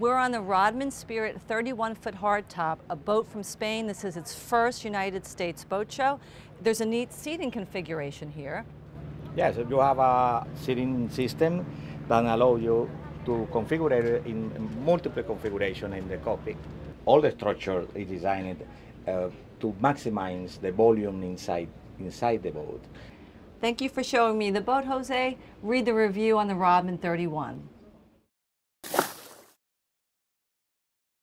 We're on the Rodman Spirit 31-foot hardtop, a boat from Spain. This is its first United States boat show. There's a neat seating configuration here. Yes, you have a seating system that allows you to configure it in multiple configurations in the cockpit. All the structure is designed to maximize the volume inside the boat. Thank you for showing me the boat, Jose. Read the review on the Rodman 31.